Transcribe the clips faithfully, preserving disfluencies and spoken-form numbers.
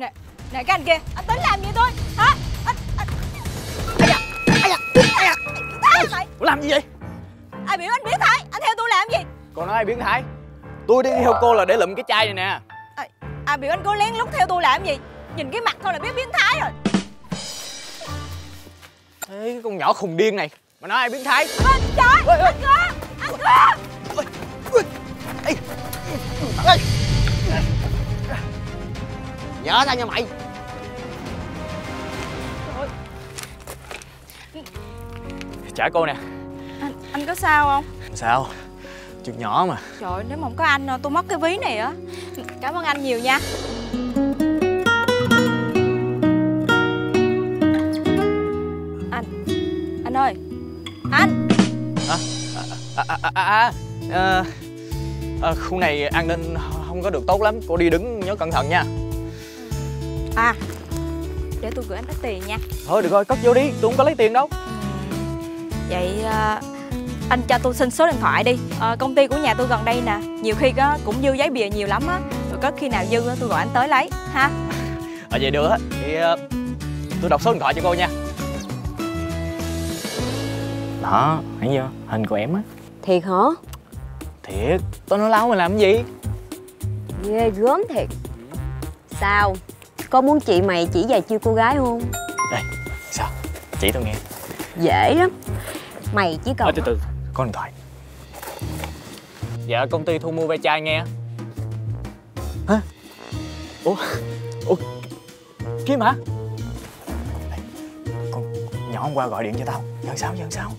Này, này cái anh kia, anh tính làm gì tôi? Hả? Anh, anh... Ây da, ây da, ây da. Ôi, mày. Ủa làm gì vậy? Ai biểu anh biến thái, anh theo tôi làm gì? Còn nói ai biến thái? Tôi đi theo cô là để lụm cái chai này nè. À, ai biểu anh có lén lút theo tôi làm gì? Nhìn cái mặt thôi là biết biến thái rồi. Ê, cái con nhỏ khùng điên này, mà nói ai biến thái? Anh trời, ôi, anh Cương, anh Cương. Ôi, ôi, ê, ê. Nhớ ra nha mày. Trả cô nè. Anh, anh có sao không? Sao? Chuyện nhỏ mà. Trời ơi, nếu mà không có anh tôi mất cái ví này á. Cảm ơn anh nhiều nha. Anh, anh ơi. Anh. À, à, à, à, à, à, à, khu này an ninh không có được tốt lắm. Cô đi đứng nhớ cẩn thận nha. À, để tôi gửi anh ít tiền nha. Thôi được rồi, cất vô đi, tôi không có lấy tiền đâu. Vậy à, anh cho tôi xin số điện thoại đi. à, Công ty của nhà tôi gần đây nè. Nhiều khi có, cũng dư giấy bìa nhiều lắm á. Rồi có khi nào dư tôi gọi anh tới lấy ha. À vậy được á. Thì à, tôi đọc số điện thoại cho cô nha. Đó, thấy chưa? Hình của em á. Thiệt hả? Thiệt, tôi nói láo mà làm cái gì. Ghê gớm thiệt. Sao? Có muốn chị mày chỉ vài chiêu cô gái không? Đây, sao? Chỉ tao nghe. Dễ lắm. Mày chỉ cần... À, từ từ, con điện thoại. Dạ, công ty thu mua ve chai nghe. Hả? Ủa? Ủa? Kim hả? Đây, con nhỏ hôm qua gọi điện cho tao. Giờ sao, giờ sao?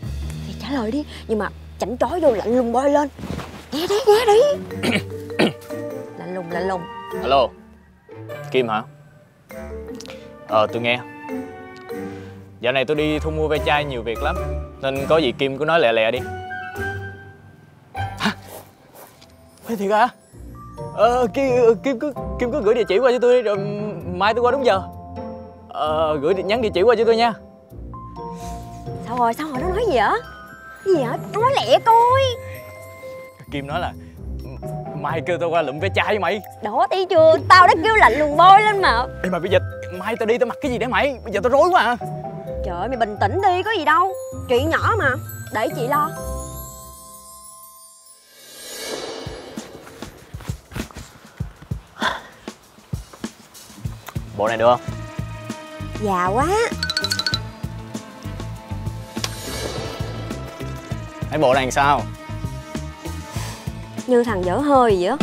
Thì trả lời đi, nhưng mà chảnh trói vô lạnh lùng bôi lên. Nghe đi, nghe đi. Lạnh lùng, lạnh lùng. Alo, Kim hả? Ờ, tôi nghe. Dạo này tôi đi thu mua ve chai nhiều việc lắm, nên có gì Kim cứ nói lẹ lẹ đi. Hả? Ê, thiệt hả? Ờ, Kim, Kim, cứ, Kim cứ gửi địa chỉ qua cho tôi đi, rồi mai tôi qua đúng giờ. Ờ, gửi nhắn địa chỉ qua cho tôi nha. Sao rồi, sao rồi, nó nói gì vậy? Cái gì hả? Nó nói lẹ coi. Kim nói là mai kêu tao qua lụm ve chai với mày. Đó, thấy chưa? Tao đã kêu lạnh lùng bôi lên mà. Ê, mà bây giờ mai tao đi tao mặc cái gì để mày? Bây giờ tao rối quá à. Trời ơi, mày bình tĩnh đi, có gì đâu. Chuyện nhỏ mà, để chị lo. Bộ này được không? Già quá. Thấy bộ này làm sao? Như thằng dở hơi vậy á.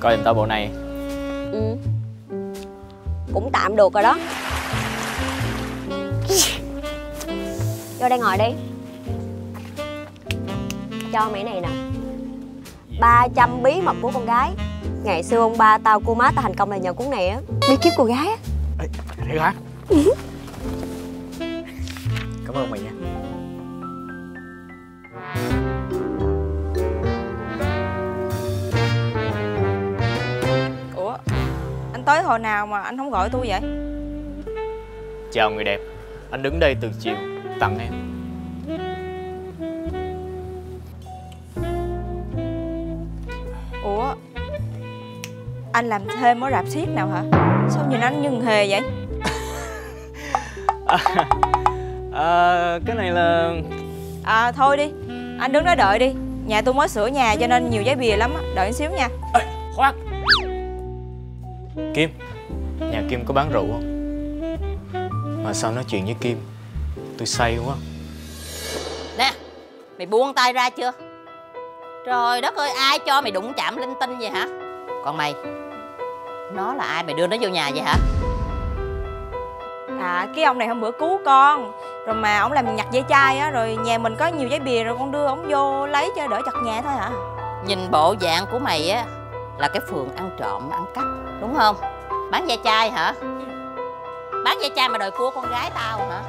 Coi giùm tao bộ này. Ừ, cũng tạm được rồi đó. Vô đây ngồi đi. Cho mày này nè. Ba trăm bí mật của con gái. Ngày xưa ông ba tao, cô má tao thành công là nhờ cuốn này á. Bí kíp cô gái á. Ê, thiệt hả? Ừ. Cảm ơn mày nha. Tới hồi nào mà anh không gọi tôi vậy? Chào người đẹp, anh đứng đây từ chiều, tặng em. Ủa, anh làm thêm ở rạp xiếc nào hả? Sao nhìn anh như thằng hề vậy? à, à, cái này là... À, thôi đi, anh đứng đó đợi đi. Nhà tôi mới sửa nhà cho nên nhiều giấy bìa lắm á, đợi xíu nha. Ê, khoan. Kim, nhà Kim có bán rượu không? Mà sao nói chuyện với Kim, tôi say quá. Nè, mày buông tay ra chưa? Trời đất ơi, ai cho mày đụng chạm linh tinh vậy hả? Còn mày, nó là ai mày đưa nó vô nhà vậy hả? À, cái ông này hôm bữa cứu con, rồi mà ông làm nhặt dây chai á, rồi nhà mình có nhiều giấy bìa rồi con đưa ông vô lấy cho đỡ chặt nhà thôi hả? Nhìn bộ dạng của mày á, là cái phường ăn trộm, ăn cắp, đúng không? Bán ve chai hả? Bán ve chai mà đòi cua con gái tao hả?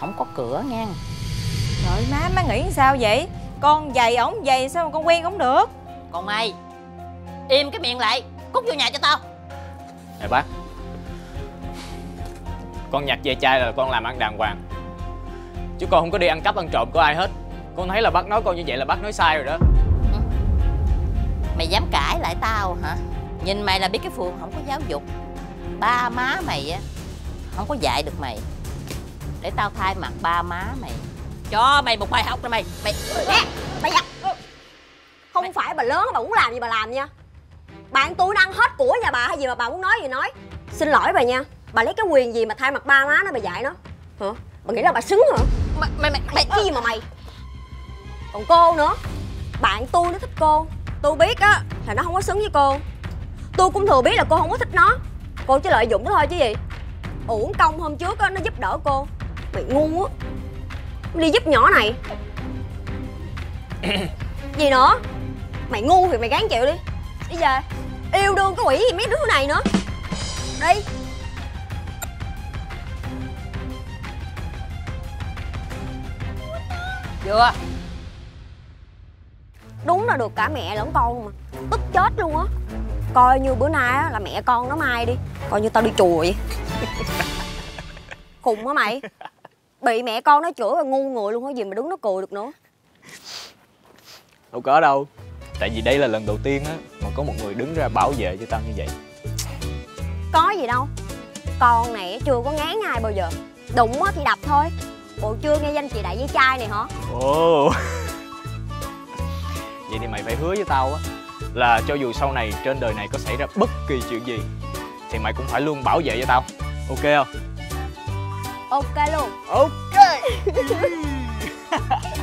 Không có cửa nha. Trời má, má nghĩ sao vậy? Con giày ổng giày sao mà con quen không được? Còn mày, im cái miệng lại, cút vô nhà cho tao. Nè bác, con nhặt ve chai là con làm ăn đàng hoàng, chứ con không có đi ăn cắp ăn trộm của ai hết. Con thấy là bác nói con như vậy là bác nói sai rồi đó. Ừ. Mày dám cãi lại tao hả? Nhìn mày là biết cái phường không có giáo dục. Ba má mày á không có dạy được mày. Để tao thay mặt ba má mày cho mày một bài học nè mày. Mày nè, bà Nhật. Không mày... phải bà lớn bà muốn làm gì bà làm nha. Bạn tôi đang hết của nhà bà hay gì mà bà muốn nói gì nói. Xin lỗi bà nha. Bà lấy cái quyền gì mà thay mặt ba má nó bà dạy nó hả? Bà nghĩ là bà xứng hả? Mày mày mày, mày cái gì mà mày. Còn cô nữa, bạn tôi nó thích cô. Tôi biết á là nó không có xứng với cô. Tôi cũng thừa biết là cô không có thích nó. Cô chỉ lợi dụng nó thôi chứ gì. Uổng công hôm trước á nó giúp đỡ cô. Mày ngu á. Mày đi giúp nhỏ này. Gì nữa? Mày ngu thì mày gán chịu đi. Đi về. Yêu đương cái quỷ gì mấy đứa này nữa. Đi. Vừa. Đúng là được cả mẹ lẫn con luôn mà. Tức chết luôn á. Coi như bữa nay á là mẹ con nó mai đi. Coi như tao đi chùa vậy. Khùng hả mày? Bị mẹ con nó chửi là ngu người luôn, có gì mà đứng nó cười được nữa. Đâu có đâu. Tại vì đây là lần đầu tiên á mà có một người đứng ra bảo vệ cho tao như vậy. Có gì đâu. Con này chưa có ngán ai bao giờ. Đụng á thì đập thôi. Bộ chưa nghe danh chị Đại với trai này hả? Ồ. Vậy thì mày phải hứa với tao á là cho dù sau này trên đời này có xảy ra bất kỳ chuyện gì thì mày cũng phải luôn bảo vệ cho tao. Ok không? Ok luôn. Ok.